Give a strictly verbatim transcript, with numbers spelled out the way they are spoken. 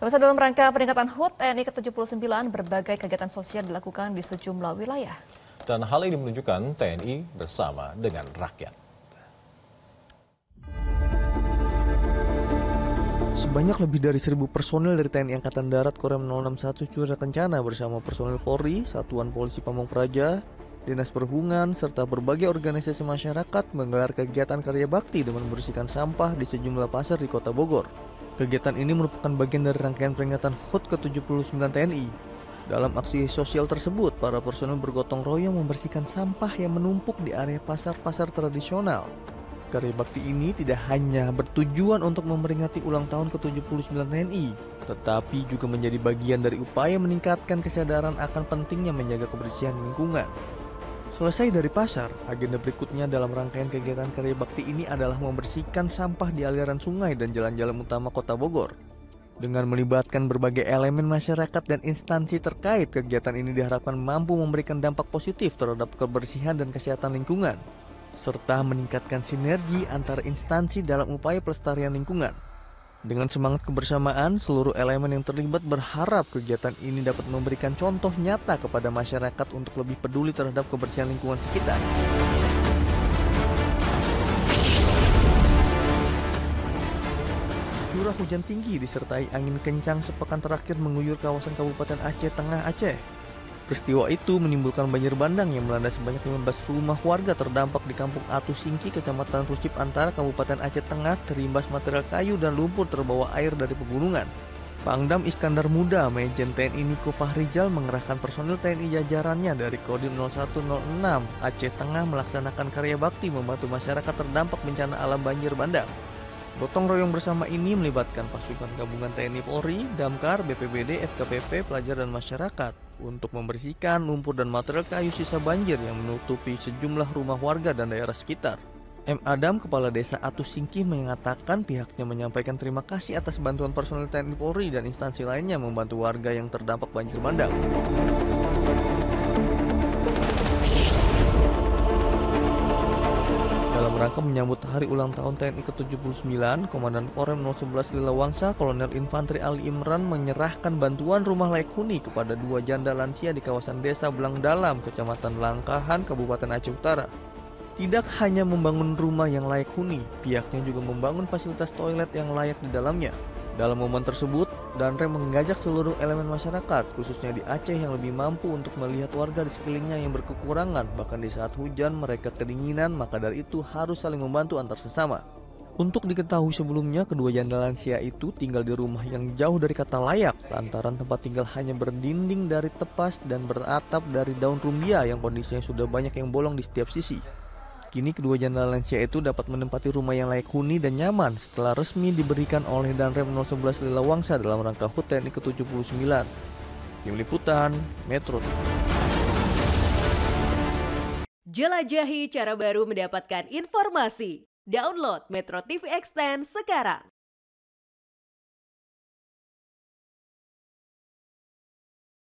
Pemirsa, dalam rangka peringatan H U T T N I ke tujuh puluh sembilan, berbagai kegiatan sosial dilakukan di sejumlah wilayah. Dan hal ini menunjukkan T N I bersama dengan rakyat. Sebanyak lebih dari seribu personil dari T N I Angkatan Darat Korem nol enam satu Cirebon Kencana bersama personil Polri, Satuan Polisi Pamong Praja, Dinas Perhubungan, serta berbagai organisasi masyarakat menggelar kegiatan karya bakti dengan membersihkan sampah di sejumlah pasar di Kota Bogor. Kegiatan ini merupakan bagian dari rangkaian peringatan H U T ke tujuh puluh sembilan T N I. Dalam aksi sosial tersebut, para personel bergotong royong membersihkan sampah yang menumpuk di area pasar-pasar tradisional. Karya bakti ini tidak hanya bertujuan untuk memperingati ulang tahun ke tujuh puluh sembilan T N I, tetapi juga menjadi bagian dari upaya meningkatkan kesadaran akan pentingnya menjaga kebersihan lingkungan. Selesai dari pasar, agenda berikutnya dalam rangkaian kegiatan karya bakti ini adalah membersihkan sampah di aliran sungai dan jalan-jalan utama Kota Bogor. Dengan melibatkan berbagai elemen masyarakat dan instansi terkait, kegiatan ini diharapkan mampu memberikan dampak positif terhadap kebersihan dan kesehatan lingkungan, serta meningkatkan sinergi antara instansi dalam upaya pelestarian lingkungan. Dengan semangat kebersamaan, seluruh elemen yang terlibat berharap kegiatan ini dapat memberikan contoh nyata kepada masyarakat untuk lebih peduli terhadap kebersihan lingkungan sekitar. Curah hujan tinggi disertai angin kencang sepekan terakhir menguyur kawasan Kabupaten Aceh Tengah Aceh. Peristiwa itu menimbulkan banjir bandang yang melanda sebanyak lima belas rumah warga terdampak di Kampung Atu Singki, Kecamatan Rusip Antara, Kabupaten Aceh Tengah, terimbas material kayu dan lumpur terbawa air dari pegunungan. Pangdam Iskandar Muda, Mayjen T N I Kofahrijal mengerahkan personil T N I jajarannya dari Kodim nol satu nol enam Aceh Tengah melaksanakan karya bakti membantu masyarakat terdampak bencana alam banjir bandang. Gotong royong bersama ini melibatkan pasukan gabungan T N I Polri, Damkar, B P B D, F K P P, pelajar dan masyarakat untuk membersihkan lumpur dan material kayu sisa banjir yang menutupi sejumlah rumah warga dan daerah sekitar. M. Adam, Kepala Desa Atu Singki, mengatakan pihaknya menyampaikan terima kasih atas bantuan personel T N I Polri dan instansi lainnya membantu warga yang terdampak banjir bandang. Dalam rangka menyambut hari ulang tahun T N I ke tujuh puluh sembilan, Komandan Korem nol satu satu Lilawangsa, Kolonel Infanteri Ali Imran, menyerahkan bantuan rumah layak huni kepada dua janda lansia di kawasan Desa Belang Dalam, Kecamatan Langkahan, Kabupaten Aceh Utara. Tidak hanya membangun rumah yang layak huni, pihaknya juga membangun fasilitas toilet yang layak di dalamnya. Dalam momen tersebut, Danrem mengajak seluruh elemen masyarakat, khususnya di Aceh yang lebih mampu untuk melihat warga di sekelilingnya yang berkekurangan, bahkan di saat hujan mereka kedinginan, maka dari itu harus saling membantu antar sesama. Untuk diketahui sebelumnya, kedua janda lansia itu tinggal di rumah yang jauh dari kata layak, lantaran tempat tinggal hanya berdinding dari tepas dan beratap dari daun rumbia yang kondisinya sudah banyak yang bolong di setiap sisi. Kini kedua janda lansia itu dapat menempati rumah yang layak huni dan nyaman setelah resmi diberikan oleh Danrem nol satu satu Lilawangsa dalam rangka H U T T N I ke tujuh puluh sembilan. Tim Liputan, Metro T V. Jelajahi cara baru mendapatkan informasi. Download Metro T V Extend sekarang.